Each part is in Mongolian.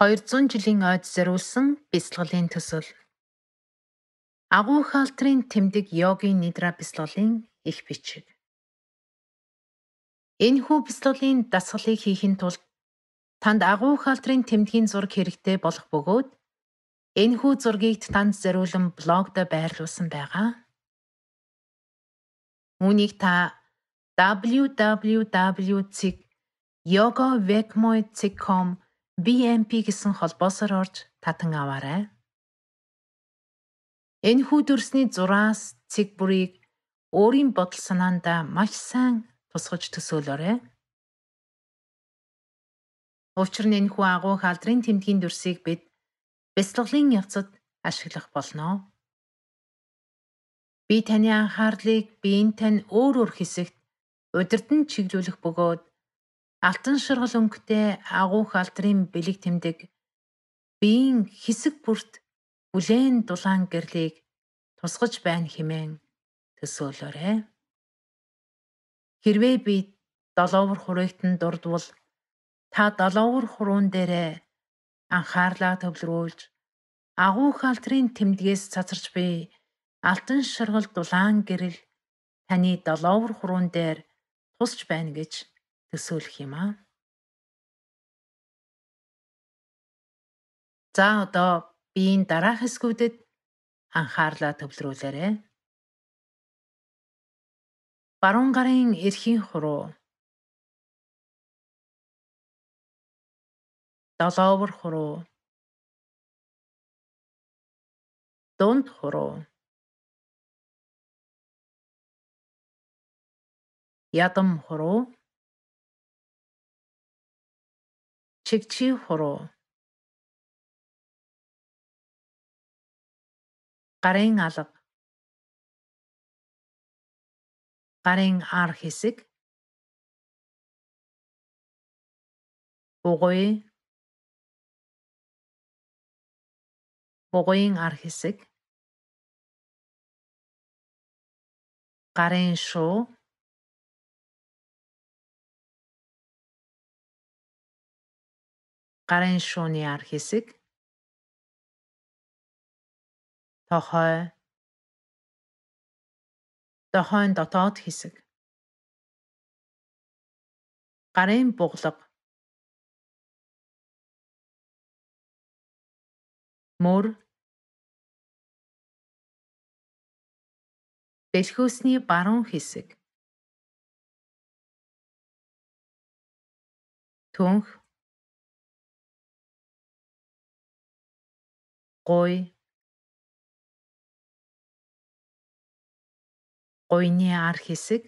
200 жилийн ойд зориулсан бяцлалын төсөл. Агуу хаалтрын тэмдэг Йоги Нидра бяцлалын их бичиг. Энэхүү бяцлалын дасгалыг хийхин тулд танд агуу хаалтрын тэмдгийн зураг хэрэгтэй болох бөгөөд энэхүү зургийг танд зориулсан блогда байрлуулсан байгаа. Үүнийг та www.yogavekmoy.com/BMP гэсэн холбоосоор орж татан аваарай. Энэхүү дүрсний зураас цэг бүрийг өөрийн бодол санаандаа маш сайн тусгаж төсөөлөөрэй. Учир нь энэхүү агуу хаалтрын тэмдгийн дүрсийг бид бяцлалын явцад ашиглах болно. Би таны анхаарлыг биеийн тань өөр хэсэгт удирдан чиглүүлэх бөгөөд алтан шаргал өнгөтэй агуу хаалтрын бэлэг тэмдэг биеийн хэсэг бүрт бүлээн дулаан гэрлийг тусгаж байна хэмээн төсөөлөөрэй. Хэрвээ би долоовор хураагт нь дурдвал та долоовор хуруун дээрээ анхаарлаа төвлөрүүлж агуу хаалтрын тэмдгээс цацарч бий алтан шаргал дулаан гэрэл таны долоовор хуруун дээр тусч байна гэж төсөөлөх юм аа. За одоо биеийн дараах хэсгүүдэд анхаарлаа төвлөрүүлээрэй. Баруун гарын эрхийн хуруу, долоовор хуруу, дунд хуруу, ядам хуруу, чигчи хуруу, гарын алга, гарын ар хэсэг, бугуй, бугуйн ар хэсэг, гарын шуу, гарын шууны ар хэсэг, тохой, тохойн дотоод хэсэг, гарын буглага, мөр, бэлхүүсний баруун хэсэг, түнх, гуй, гуйны ар хэсэг,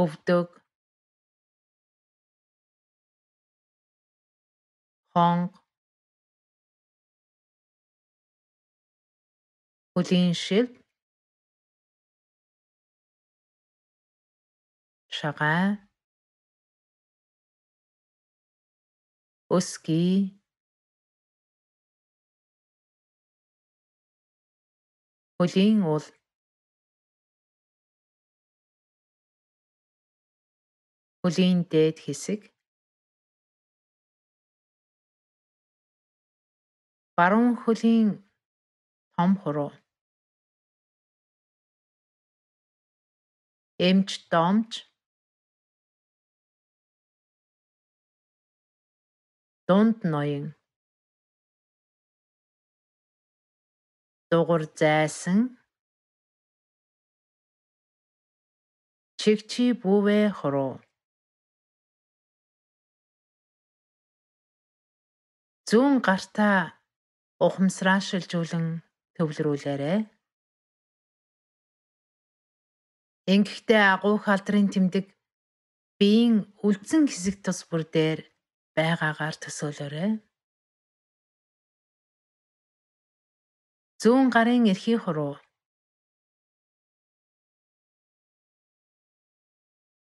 өвдөг, хонго, хүлийн шил, шагаа, өсгий, хөлийн уул, хөлийн дээд хэсэг, баруун хөлийн том хуруу, эмч домч, дунд ноён, дугур зайсан, чигчи бүвэ хуруу, зүүн гартаа ухамсаршилжүүлэн төвлөрүүлээрэй. Ингэхдээ агуу хаалтрын тэмдэг биеийн үлдсэн хэсэг тус бүр дээр байгаагаар төсөөлөөрэй. Зүүн гарын эрхийн хуруу,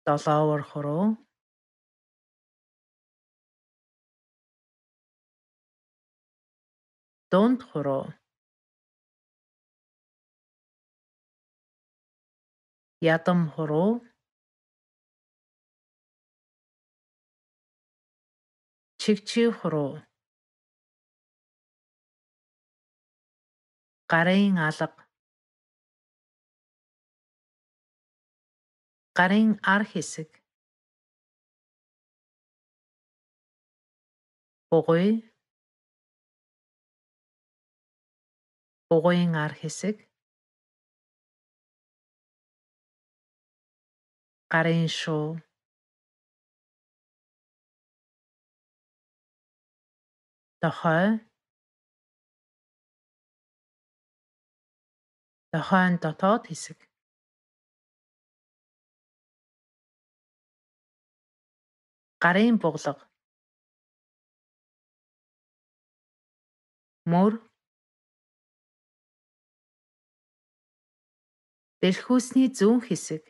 долоовор хуруу, дунд хуруу, ядам хуруу, шигчээх руу гарын алга, гарын ар хэсэг, бугуй, бугуйн ар хэсэг, гарын шуу, дохойн дотоод хэсэг, гарын буглаг, мөр, дэлхүүсний зүүн хэсэг,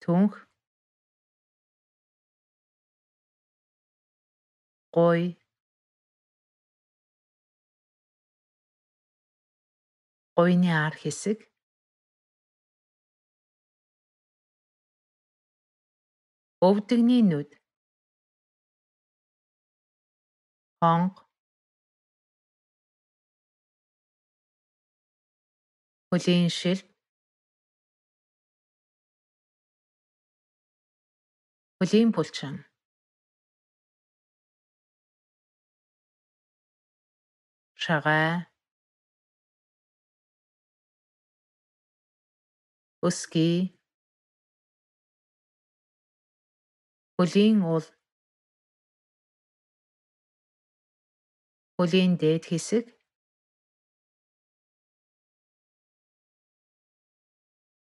түнх, гой, гойны ар хэсэг, өвдөгний нүд, хонго, хөлийн шилб, хөлийн булчин, шагаа, өсгий, хөлийн уул, хөлийн дээд хэсэг,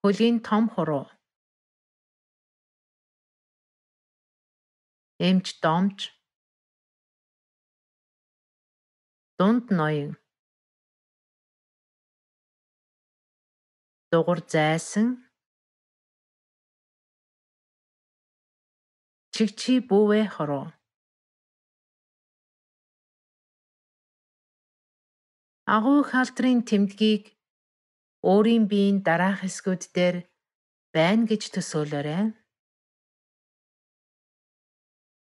хөлийн том хуруу, эмч домч, дунд ноён, дугур зайсан, чигчи бүүвэ хуруу, агуу халтрын тэмдгийг өөрийн биеийн дараах хэсгүүд дээр байна гэж төсөөлөөрэй.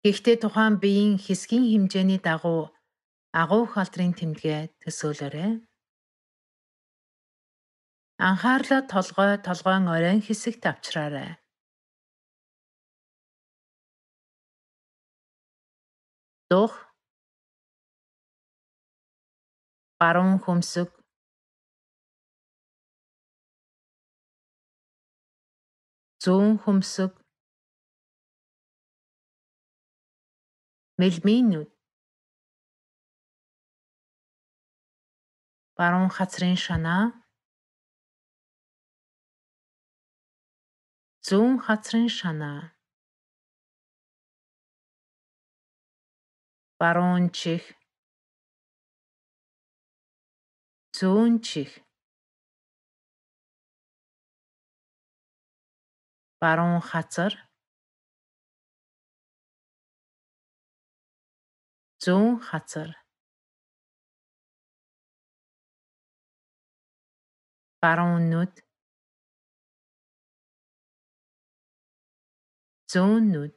Гэхдээ тухайн биеийн хэсгийн хэмжээний дагуу агуу халтрын тэмдгээ төсөөлөөрэй. Анхаарлаа толгойн оройн хэсэгт авчраарай. Дух, баруун хөмсг, зүүн хөмсг, мэлмийн нүд, баруун хацрын шанаа, зүүн хацрын шанаа, баруун чих, зүүн чих, баруун хацар, зүүн хацар, баруун нүд, зүүн нүд,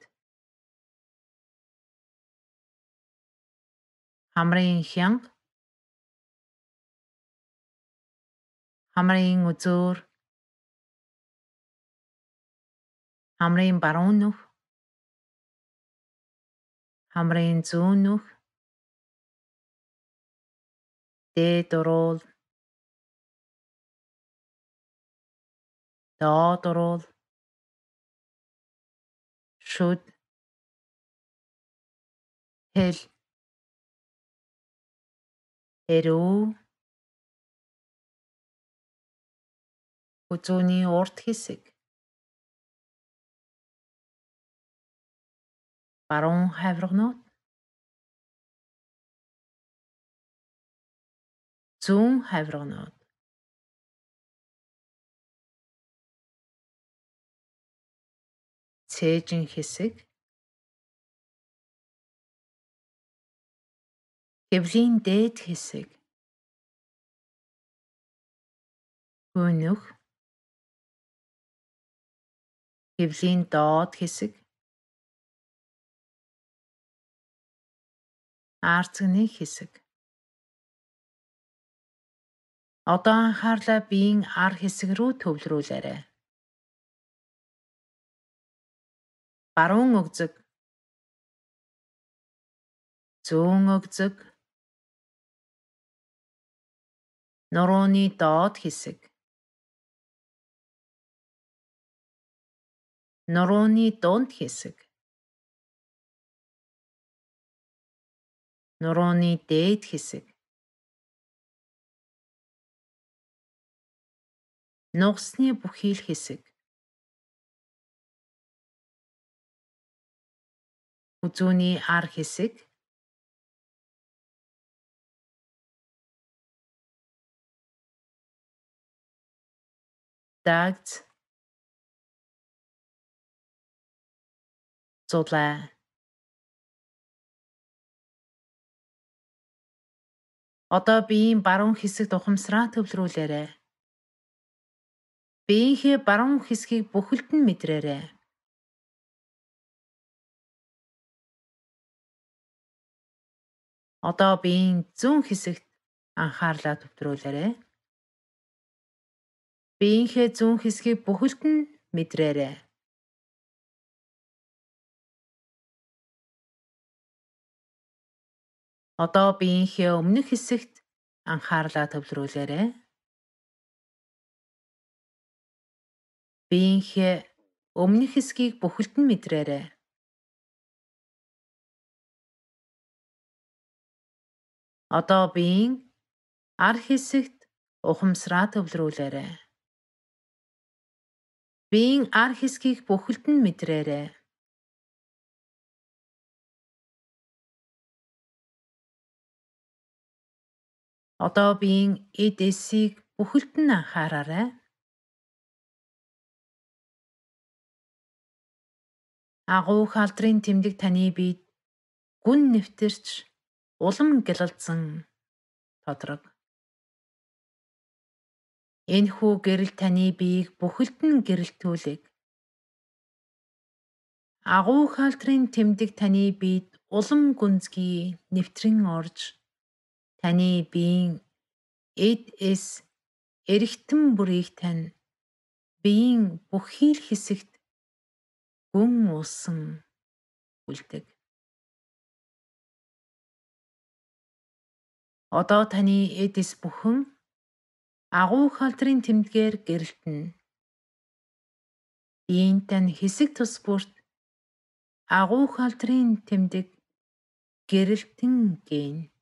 хамрын хянга, хамрын үзүүр, хамрын баруун нүх, хамрын зүүн нүх, дээд уруул, доод уруул, шүд, хэл, эрүү, үзүүний урд хэсэг, баруун хавиргнууд, зүүн хавиргнууд, цээжин хэсэг, хэвлийн дээд хэсэг, гүүнүх, хэвлийн доод хэсэг, 1 хэсэг. Одоо анхаарлаа биеийн ар хэсэг рүү төвлөрүүлээрэй. Баруун өгзөг, зүүн өгзөг, нурууны доод хэсэг, нурууны дунд хэсэг, нурууны дээд хэсэг, нугасны бүхий л хэсэг, үзүүний ар хэсэг, дагц, зулай, одоо биеийн баруун хэсэгт ухамсараа төвлөрүүлээрэй. Биеийнхээ баруун хэсгийг бүхэлд нь мэдрээрэй. Одоо биеийн зүүн хэсэгт анхаарлаа төвлөрүүлээрэй. Биеийнхээ зүүн хэсгийг бүхэлд нь мэдрээрэй. Одоо биеийнхээ өмнөх хэсэгт анхаарлаа төвлөрүүлээрэй. Биеийнхээ өмнөх хэсгийг бүхэлд нь мэдрээрэй. Одоо биеийн ар хэсэгт ухамсараа төвлөрүүлээрэй. Биеийн ар хэсгийг бүхэлд нь мэдрээрэй. Одоо биеийн эд эсийг бүхэлд нь анхаараарай. Агуу халдрын тэмдэг таны биед гүн нэвтэрч улам гялалзсан тодрог. Энэхүү гэрэл таны биеийг бүхэлд нь гэрэлтүүлэг. Агуу халдрын тэмдэг таны биед улам гүнзгий нэвтрэн орж таны биеийн эд эс эрэгтэн бүрийг тань биеийн бүхий л хэсэгт гүн уусан үлдэг. Одоо таны эд эс бүхэн агуу халдрын тэмдгээр гэрэлтэнэ. Биеийн тань хэсэг тус бүрт агуу халдрын тэмдэг гэрэлтэн гэнэ.